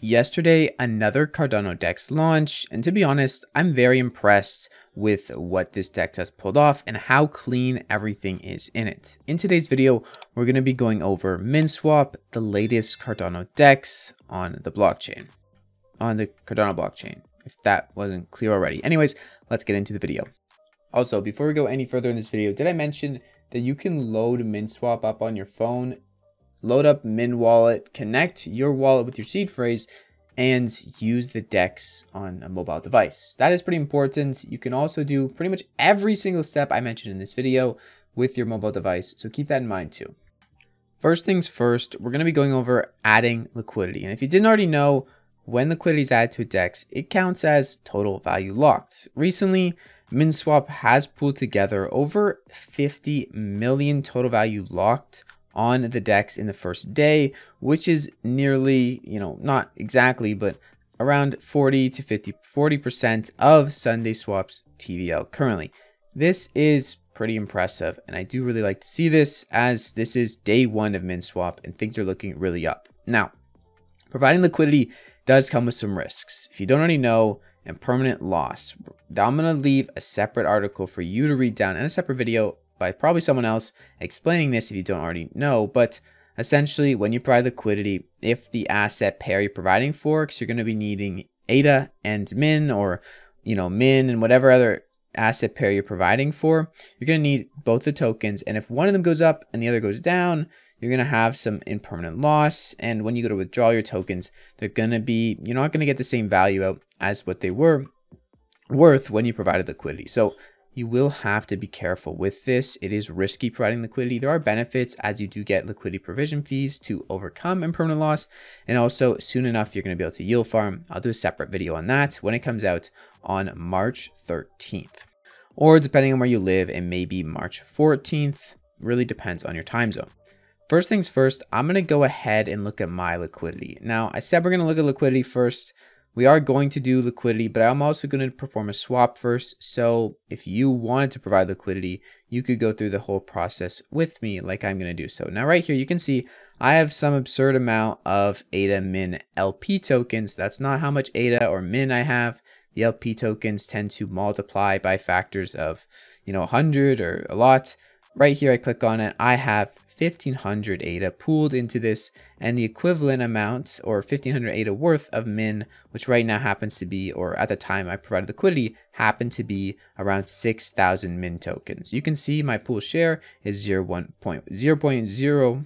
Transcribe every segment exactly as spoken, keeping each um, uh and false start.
Yesterday, another Cardano DEX launched, and to be honest, I'm very impressed with what this DEX has pulled off and how clean everything is in it. In today's video, we're going to be going over MinSwap, the latest Cardano DEX on the blockchain, on the Cardano blockchain, if that wasn't clear already. Anyways, let's get into the video. Also, before we go any further in this video, did I mention that you can load MinSwap up on your phone? Load up MinWallet, connect your wallet with your seed phrase, and use the DEX on a mobile device. That is pretty important. You can also do pretty much every single step I mentioned in this video with your mobile device, so keep that in mind too. First things first, we're going to be going over adding liquidity. And if you didn't already know, when liquidity is added to a DEX, it counts as total value locked. Recently, MinSwap has pulled together over fifty million total value locked on the DEX in the first day, which is nearly, you know, not exactly, but around forty to fifty, forty percent of Sunday Swap's T V L currently. This is pretty impressive, and I do really like to see this, as this is day one of MinSwap and things are looking really up. Now, providing liquidity does come with some risks, if you don't already know, and permanent loss. I'm gonna leave a separate article for you to read down in a separate video by probably someone else explaining this if you don't already know, but essentially when you provide liquidity, if the asset pair you're providing forks, you're going to be needing A D A and Min, or you know, Min and whatever other asset pair you're providing for, you're going to need both the tokens, and if one of them goes up and the other goes down, you're going to have some impermanent loss, and when you go to withdraw your tokens, they're going to be, you're not going to get the same value out as what they were worth when you provided liquidity. So you will have to be careful with this. It is risky providing liquidity. There are benefits, as you do get liquidity provision fees to overcome impermanent loss. And also soon enough, you're going to be able to yield farm. I'll do a separate video on that when it comes out on March thirteenth, or depending on where you live, it may be March fourteenth. Really depends on your time zone. First things first, I'm going to go ahead and look at my liquidity. Now, I said we're going to look at liquidity first. We are going to do liquidity, but I'm also going to perform a swap first. So if you wanted to provide liquidity, you could go through the whole process with me like I'm going to do. So now right here, you can see I have some absurd amount of A D A Min L P tokens. That's not how much A D A or Min I have. The L P tokens tend to multiply by factors of, you know, one hundred or a lot. Right here, I click on it. I have fifteen hundred A D A pooled into this, and the equivalent amount or fifteen hundred A D A worth of Min, which right now happens to be, or at the time I provided liquidity, happened to be around six thousand Min tokens. You can see my pool share is zero point zero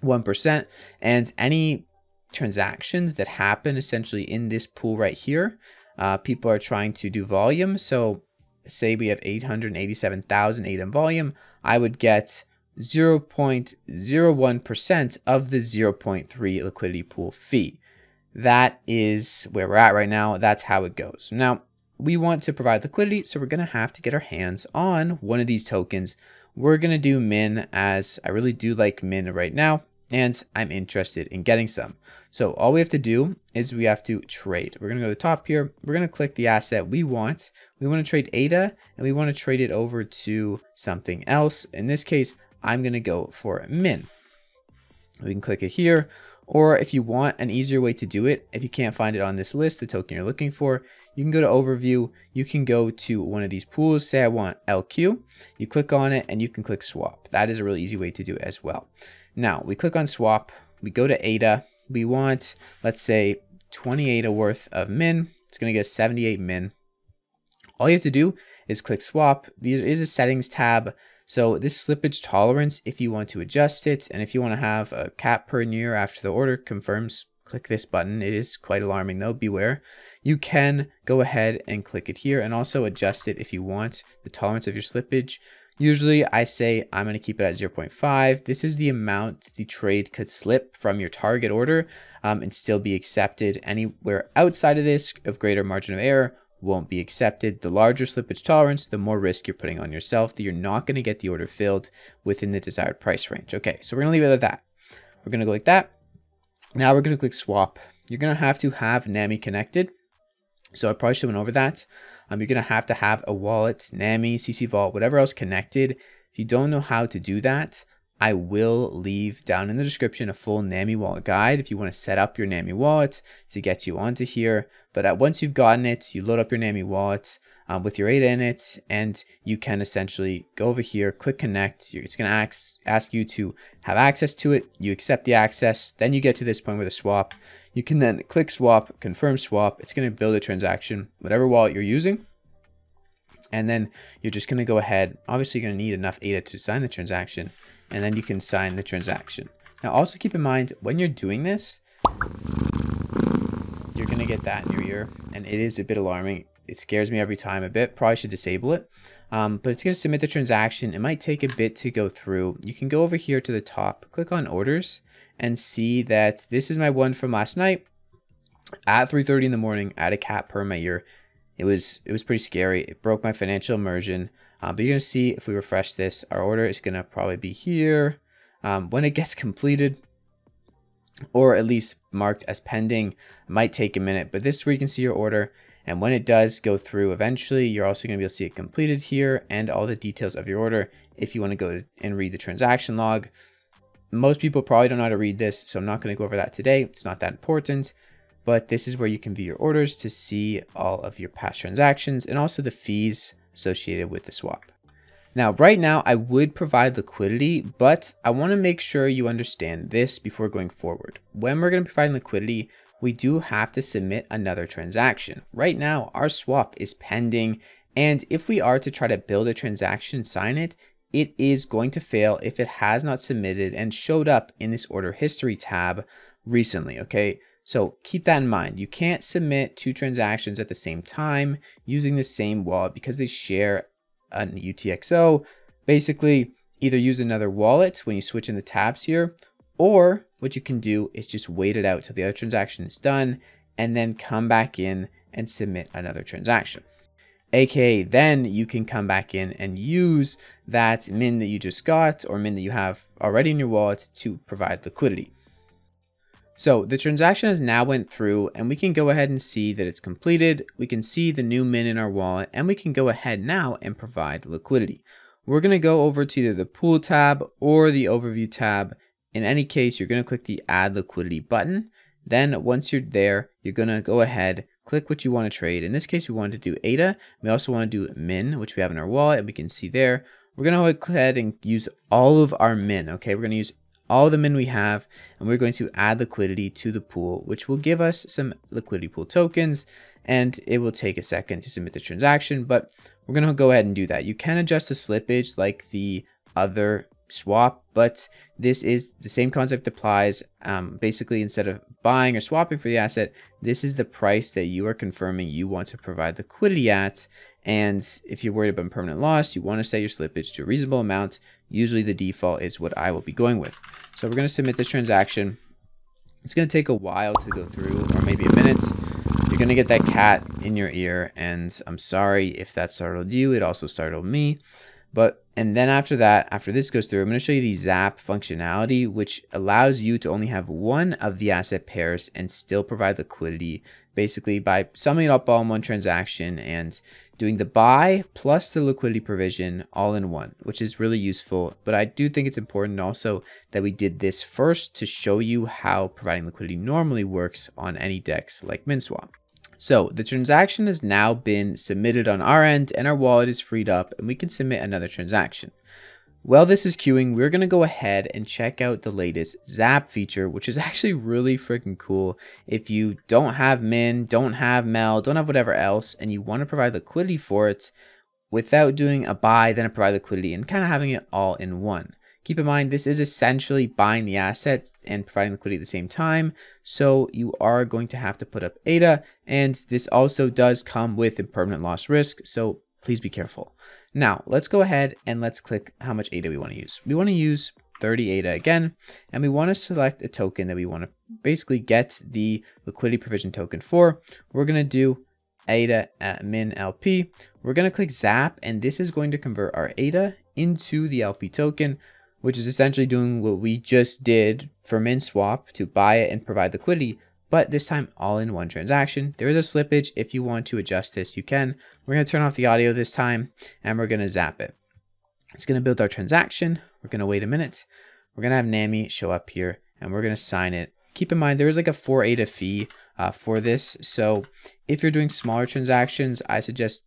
one percent, and any transactions that happen essentially in this pool right here, uh, people are trying to do volume. So say we have eight hundred eighty-seven thousand A D A in volume, I would get zero point zero one percent of the zero point three liquidity pool fee. That is where we're at right now. That's how it goes. Now, we want to provide liquidity, so we're going to have to get our hands on one of these tokens. We're going to do Min, as I really do like Min right now, and I'm interested in getting some. So all we have to do is we have to trade. We're going to go to the top here. We're going to click the asset we want. We want to trade A D A, and we want to trade it over to something else. In this case, I'm going to go for Min. We can click it here, or if you want an easier way to do it, if you can't find it on this list, the token you're looking for, you can go to overview. You can go to one of these pools. Say I want L Q. You click on it and you can click swap. That is a really easy way to do it as well. Now we click on swap. We go to A D A. We want, let's say, twenty A D A worth of Min. It's going to get seventy-eight Min. All you have to do is click swap. There is a settings tab. So this slippage tolerance, if you want to adjust it, and if you want to have a cap per year after the order confirms, click this button. It is quite alarming though, beware. You can go ahead and click it here and also adjust it if you want the tolerance of your slippage. Usually I say I'm going to keep it at zero point five. This is the amount the trade could slip from your target order um, and still be accepted. Anywhere outside of this of greater margin of error won't be accepted. The larger slippage tolerance, the more risk you're putting on yourself that you're not going to get the order filled within the desired price range. Okay, so we're going to leave it at that. We're going to go like that. Now we're going to click swap. You're going to have to have Nami connected. So I probably should have went over that. Um, you're going to have to have a wallet, Nami, C C Vault, whatever else connected. If you don't know how to do that, I will leave down in the description a full Nami wallet guide if you want to set up your Nami wallet to get you onto here. But at, once you've gotten it, you load up your Nami wallet um, with your A D A in it, and you can essentially go over here, click connect. It's going to ask, ask you to have access to it. You accept the access. Then you get to this point with a swap. You can then click swap, confirm swap. It's going to build a transaction, whatever wallet you're using. And then you're just going to go ahead. Obviously, you're going to need enough A D A to sign the transaction. And then you can sign the transaction. Now, also keep in mind, when you're doing this, you're going to get that in your ear. And it is a bit alarming. It scares me every time a bit. Probably should disable it. Um, but it's going to submit the transaction. It might take a bit to go through. You can go over here to the top, click on orders, and see that this is my one from last night at three thirty in the morning at a cap per my ear. It was, it was pretty scary. It broke my financial immersion. Um, but you're going to see if we refresh this, our order is going to probably be here um, when it gets completed, or at least marked as pending. It might take a minute, but this is where you can see your order. And when it does go through eventually, you're also going to be able to see it completed here and all the details of your order. If you want to go and read the transaction log, most people probably don't know how to read this, so I'm not going to go over that today. It's not that important. But this is where you can view your orders to see all of your past transactions and also the fees associated with the swap. Now, right now, I would provide liquidity, but I want to make sure you understand this before going forward. When we're going to be providing liquidity, we do have to submit another transaction. Right now, our swap is pending, and if we are to try to build a transaction, sign it, it is going to fail if it has not submitted and showed up in this order history tab recently, okay? So keep that in mind. You can't submit two transactions at the same time using the same wallet because they share an U T X O. Basically, either use another wallet when you switch in the tabs here, or what you can do is just wait it out till the other transaction is done and then come back in and submit another transaction. A K A then you can come back in and use that min that you just got or min that you have already in your wallet to provide liquidity. So the transaction has now went through, and we can go ahead and see that it's completed. We can see the new min in our wallet, and we can go ahead now and provide liquidity. We're going to go over to either the pool tab or the overview tab. In any case, you're going to click the add liquidity button. Then once you're there, you're going to go ahead, click what you want to trade. In this case, we wanted to do A D A. We also want to do min, which we have in our wallet, and we can see there. We're going to go ahead and use all of our min. Okay, we're going to use all the min we have, and we're going to add liquidity to the pool, which will give us some liquidity pool tokens, and it will take a second to submit the transaction, but we're going to go ahead and do that. You can adjust the slippage like the other swap, but this is the same concept applies. Um, basically, instead of buying or swapping for the asset, this is the price that you are confirming you want to provide liquidity at. And if you're worried about permanent loss, you want to set your slippage to a reasonable amount. Usually the default is what I will be going with. So we're going to submit this transaction. It's going to take a while to go through, or maybe a minute. You're going to get that cat in your ear, and I'm sorry if that startled you. It also startled me. But and then after that, after this goes through, I'm going to show you the zap functionality, which allows you to only have one of the asset pairs and still provide liquidity, basically by summing it up all in one transaction and doing the buy plus the liquidity provision all in one, which is really useful. But I do think it's important also that we did this first to show you how providing liquidity normally works on any DEX like MinSwap. So the transaction has now been submitted on our end, and our wallet is freed up, and we can submit another transaction. While this is queuing, we're going to go ahead and check out the latest zap feature, which is actually really freaking cool. If you don't have min, don't have mel, don't have whatever else, and you want to provide liquidity for it without doing a buy, then a provide liquidity, and kind of having it all in one. Keep in mind, this is essentially buying the asset and providing liquidity at the same time. So you are going to have to put up A D A, and this also does come with impermanent loss risk. So please be careful. Now let's go ahead and let's click how much A D A we want to use. We want to use thirty A D A again, and we want to select a token that we want to basically get the liquidity provision token for. We're going to do A D A at min L P. We're going to click zap, and this is going to convert our A D A into the L P token, which is essentially doing what we just did for MinSwap to buy it and provide liquidity, but this time all in one transaction. There is a slippage. If you want to adjust this, you can. We're going to turn off the audio this time, and we're going to zap it. It's going to build our transaction. We're going to wait a minute. We're going to have Nami show up here and we're going to sign it. Keep in mind, there is like a four A D A fee uh, for this. So if you're doing smaller transactions, I suggest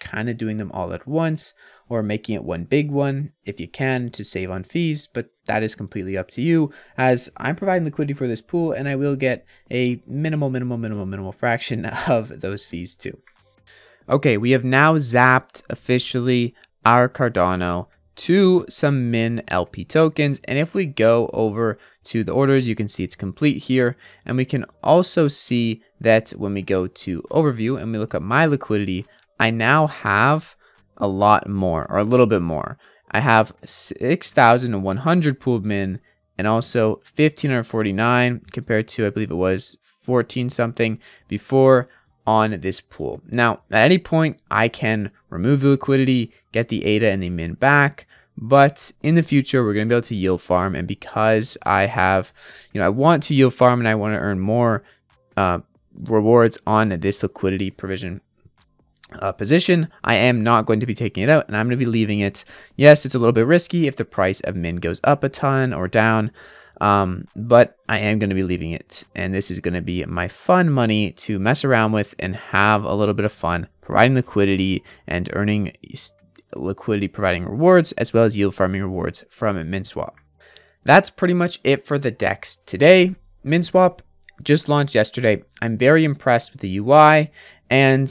kind of doing them all at once or making it one big one if you can to save on fees, but that is completely up to you, as I'm providing liquidity for this pool and I will get a minimal, minimal, minimal, minimal fraction of those fees too. Okay, we have now zapped officially our Cardano to some Min L P tokens. And if we go over to the orders, you can see it's complete here. And we can also see that when we go to overview and we look at my liquidity, I now have a lot more, or a little bit more. I have six thousand one hundred pooled min and also one thousand five hundred forty-nine compared to, I believe it was fourteen something before, on this pool. Now, at any point, I can remove the liquidity, get the A D A and the min back, but in the future, we're going to be able to yield farm. And because I have, you know, I want to yield farm and I want to earn more uh, rewards on this liquidity provision uh, position, I am not going to be taking it out and I'm going to be leaving it. Yes, it's a little bit risky if the price of min goes up a ton or down. Um, but I am going to be leaving it, and this is going to be my fun money to mess around with and have a little bit of fun providing liquidity and earning liquidity, providing rewards as well as yield farming rewards from MinSwap. That's pretty much it for the DEX today. MinSwap just launched yesterday. I'm very impressed with the U I and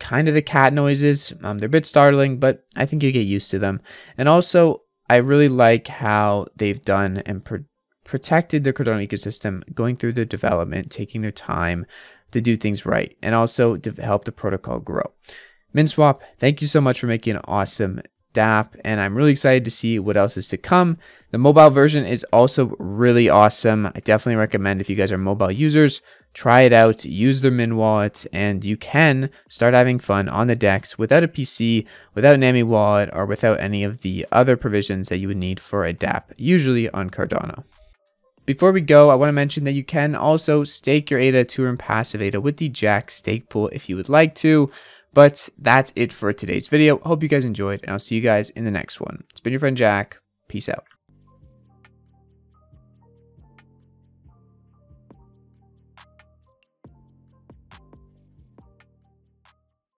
kind of the cat noises. Um, they're a bit startling, but I think you get used to them. And also I really like how they've done and produced protected the Cardano ecosystem, going through the development, taking their time to do things right, and also to help the protocol grow. MinSwap, thank you so much for making an awesome dApp, and I'm really excited to see what else is to come. The mobile version is also really awesome. I definitely recommend, if you guys are mobile users, try it out, use their Min wallet, and you can start having fun on the DEX without a P C, without Nami wallet, or without any of the other provisions that you would need for a dApp, usually on Cardano. Before we go, I want to mention that you can also stake your A D A to earn passive A D A with the Jack stake pool if you would like to. But that's it for today's video. Hope you guys enjoyed, and I'll see you guys in the next one. It's been your friend Jack. Peace out.